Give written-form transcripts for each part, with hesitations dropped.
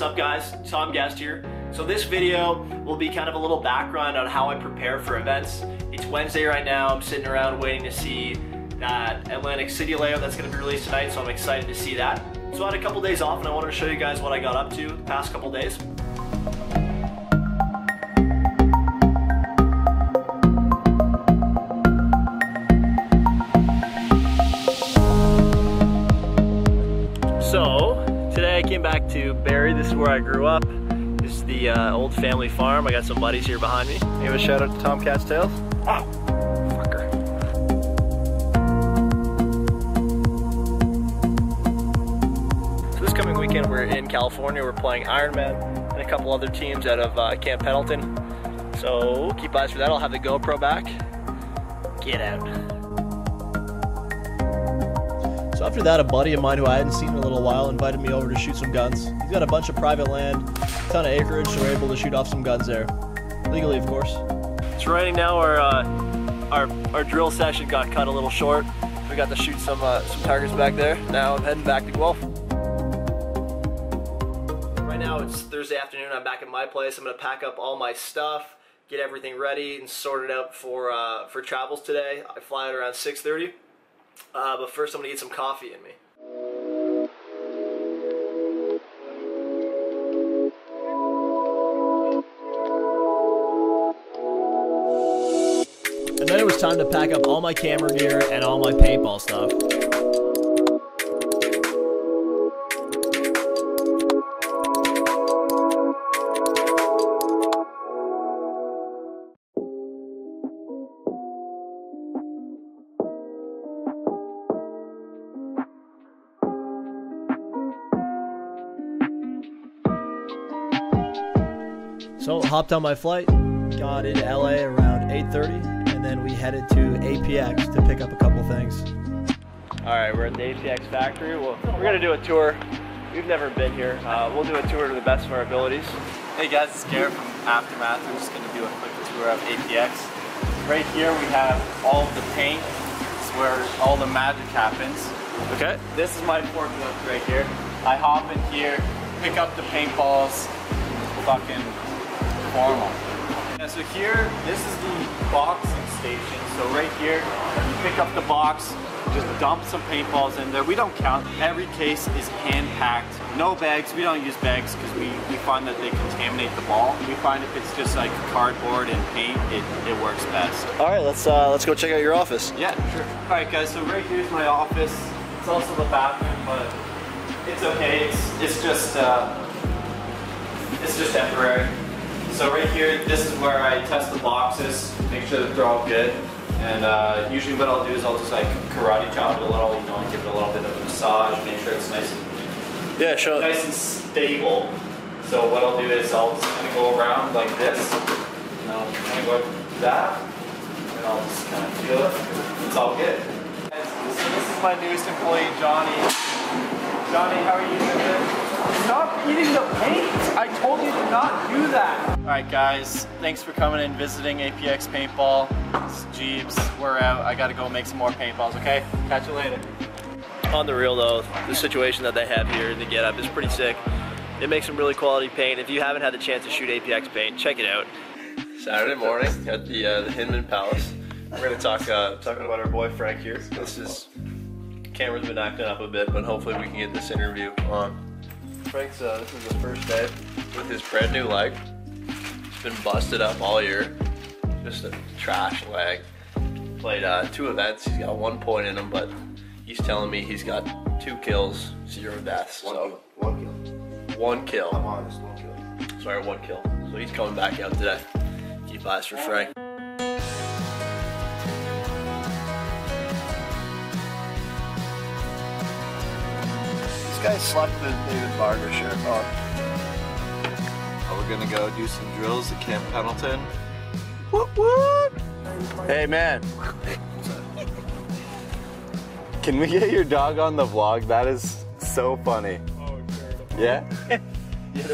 What's up, guys? Tom Guest here. So this video will be kind of a little background on how I prepare for events. It's Wednesday right now. I'm sitting around waiting to see that Atlantic City layout that's going to be released tonight, so I'm excited to see that. So I had a couple days off and I wanted to show you guys what I got up to the past couple days. Came back to Barrie. This is where I grew up. This is the old family farm. I got some buddies here behind me. Give a shout out to Tom Cat's Tales. Oh, fucker. So this coming weekend we're in California. We're playing Ironmen and a couple other teams out of Camp Pendleton. So keep eyes for that. I'll have the GoPro back. Get out. So after that, a buddy of mine who I hadn't seen in a little while invited me over to shoot some guns. He's got a bunch of private land, a ton of acreage, so we're able to shoot off some guns there. Legally, of course. So right now our drill session got cut a little short. We got to shoot some targets back there. Now I'm heading back to Guelph. Right now it's Thursday afternoon. I'm back at my place. I'm gonna pack up all my stuff, get everything ready, and sort it out for travels today. I fly out around 6:30. But first I'm gonna get some coffee in me. And then it was time to pack up all my camera gear and all my paintball stuff. So hopped on my flight, got into LA around 8:30, and then we headed to APX to pick up a couple things. All right, we're at the APX factory. Well, we're gonna do a tour. We've never been here. We'll do a tour to the best of our abilities. Hey guys, it's Garrett from Aftermath. We're just gonna do a quick tour of APX. Right here we have all of the paint. It's where all the magic happens. Okay. This is my forklift right here. I hop in here, pick up the paintballs, fucking formal. Yeah, so here, this is the boxing station. So right here, you pick up the box, just dump some paintballs in there. We don't count. Every case is hand-packed. No bags. We don't use bags because we find that they contaminate the ball. We find if it's just like cardboard and paint, it works best. All right, let's go check out your office. Yeah, sure. All right, guys. So right here's my office. It's also the bathroom, but it's okay. It's just temporary. So right here, this is where I test the boxes, make sure that they're all good. And usually what I'll do is I'll just like karate chop it a little, you know, and give it a little bit of a massage, make sure it's nice and, yeah, sure, nice and stable. So what I'll do is I'll just kind of go around like this, and I'll kind of go like that, and I'll just kind of feel it. It's all good. And so this is my newest employee, Johnny. Johnny, how are you doing? Stop eating the paint! I told you to not do that! Alright guys, thanks for coming and visiting APX Paintball. It's Jeebs, we're out. I gotta go make some more paintballs, okay? Catch you later. On the real though, the situation that they have here in the getup is pretty sick. It makes some really quality paint. If you haven't had the chance to shoot APX paint, check it out. Saturday morning at the Hinman Palace. We're gonna talk talking about our boy Frank here. This is, camera's been acting up a bit, but hopefully we can get this interview on. Frank's, this is the first day with his brand new leg. It's been busted up all year. Just a trash leg. Played 2 events. He's got 1 point in him, but he's telling me he's got 2 kills, 0 deaths. So One kill. I'm honest, 1 kill. Sorry, 1 kill. So he's coming back out today. Keep eyes for Frank. This guy slapped the David Barber shirt on. Oh, we're gonna go do some drills at Camp Pendleton. Whoop whoop! Hey man! Can we get your dog on the vlog? That is so funny. Oh, sure. Yeah?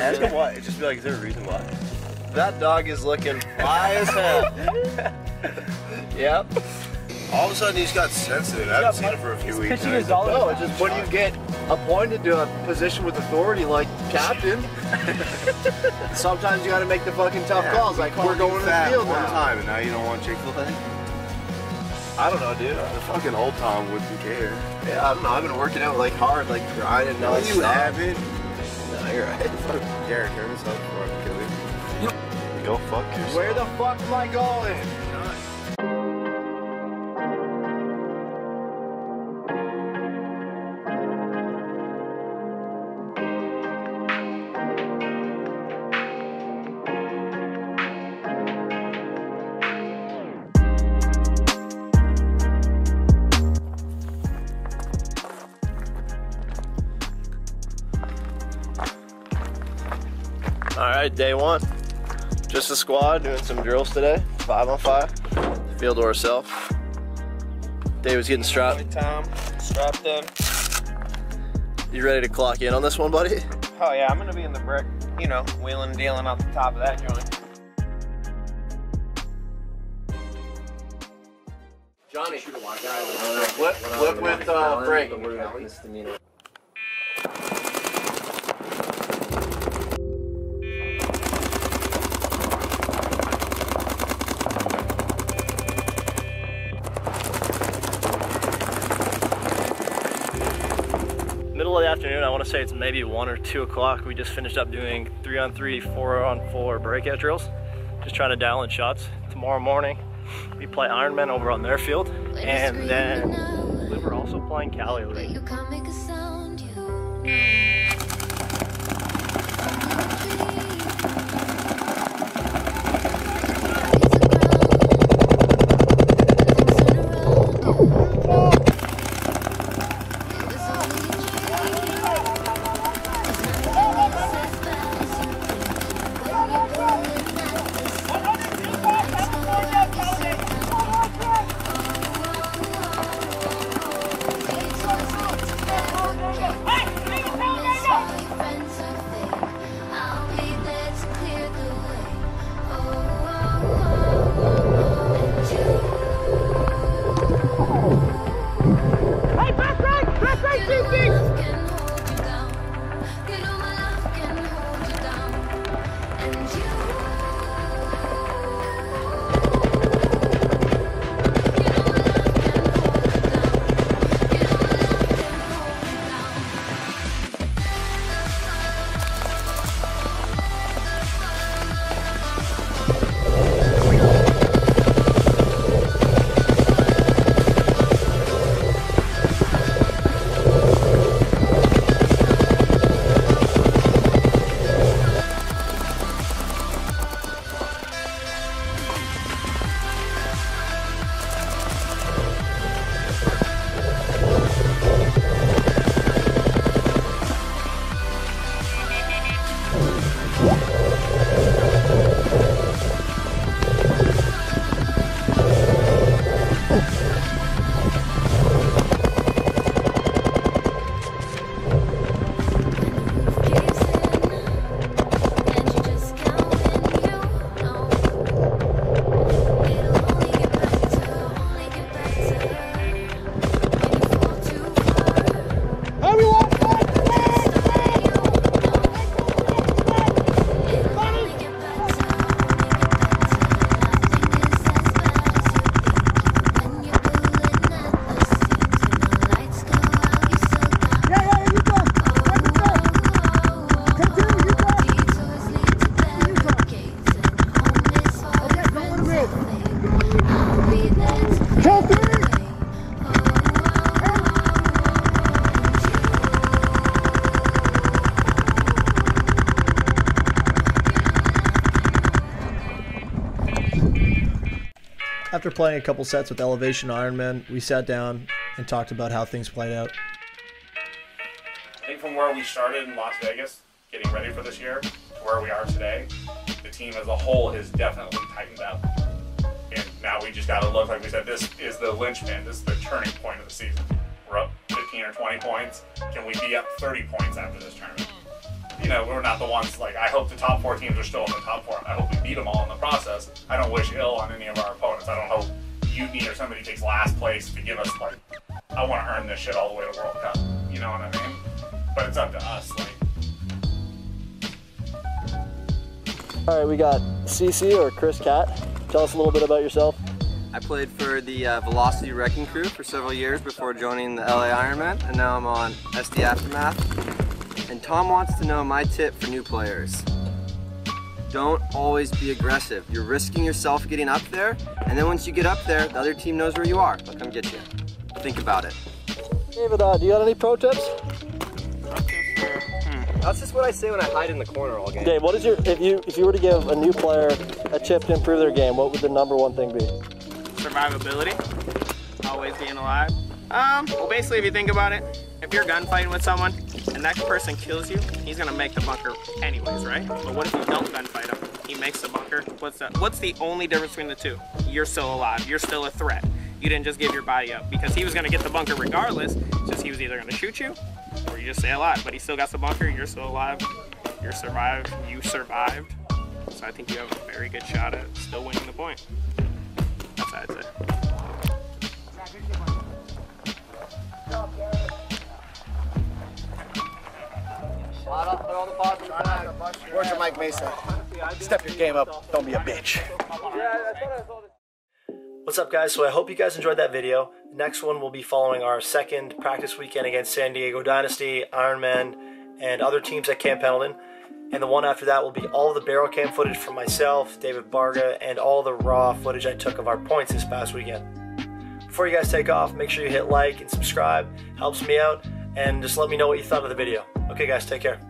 Ask him why. Just be like, is there a reason why? That dog is looking fly as hell. Yep. All of a sudden he's got sensitive. I haven't seen him for a few weeks. What do you get? appointed to a position with authority like captain. Sometimes you got to make the fucking tough calls. Like, we're going to the field one time, and now you don't want Chick-fil-A? I don't know, dude. The fucking old Tom wouldn't care. Yeah, I don't know. I've been working out like hard, like grinding. No, you haven't. No, you're right. Garrett, turn this up before I kill you. Go fuck yourself. Where the fuck am I going? Day one, just a squad doing some drills today. 5 on 5, field to ourselves. Dave was getting strapped. Tom, strapped in. You ready to clock in on this one, buddy? Oh yeah, I'm gonna be in the brick. You know, wheeling and dealing off the top of that joint. Johnny, flip with Frank. Afternoon, I want to say it's maybe 1 or 2 o'clock. We just finished up doing 3 on 3, 4 on 4 breakout drills, just trying to dial in shots. Tomorrow morning, we play Ironmen over on their field, and then we were also playing Cali League. After playing a couple sets with Elevation Ironmen, we sat down and talked about how things played out. I think from where we started in Las Vegas, getting ready for this year, to where we are today, the team as a whole has definitely tightened up. And now we just gotta look, like we said, this is the linchpin, this is the turning point of the season. We're up 15 or 20 points, can we be up 30 points after this tournament? You know, we're not the ones, like, I hope the top 4 teams are still in the top 4. I hope we beat them all in the process. I don't wish ill on any of our opponents. I don't hope Udine or somebody takes last place to give us, like, I want to earn this shit all the way to World Cup. You know what I mean? but it's up to us. All right, we got CC or Chris Catt. Tell us a little bit about yourself. I played for the Velocity Wrecking Crew for several years before joining the LA Ironmen, and now I'm on SD Aftermath. And Tom wants to know my tip for new players. Don't always be aggressive. You're risking yourself getting up there, and then once you get up there, the other team knows where you are. They'll come get you. Think about it. David, do you got any pro tips? That's just what I say when I hide in the corner all game. Dave, what is your, if you were to give a new player a tip to improve their game, what would the #1 thing be? Survivability, always being alive. Well, basically, if you think about it, if you're gunfighting with someone and that person kills you, he's gonna make the bunker anyways, right? But what if you don't gunfight him? He makes the bunker. What's that? What's the only difference between the two? You're still alive. You're still a threat. You didn't just give your body up because he was gonna get the bunker regardless. Just he was either gonna shoot you or you just stay alive. But he still got the bunker. You're still alive. You survived. You survived. So I think you have a very good shot at still winning the point. That's how I'd say. Words of Mike Mesa. Step your game up. Don't be a bitch. What's up, guys? So I hope you guys enjoyed that video. The next one will be following our second practice weekend against San Diego Dynasty, Ironmen, and other teams at Camp Pendleton. And the one after that will be all the barrel cam footage from myself, David Barga, and all the raw footage I took of our points this past weekend. Before you guys take off, make sure you hit like and subscribe. Helps me out. And just let me know what you thought of the video. Okay, guys, take care.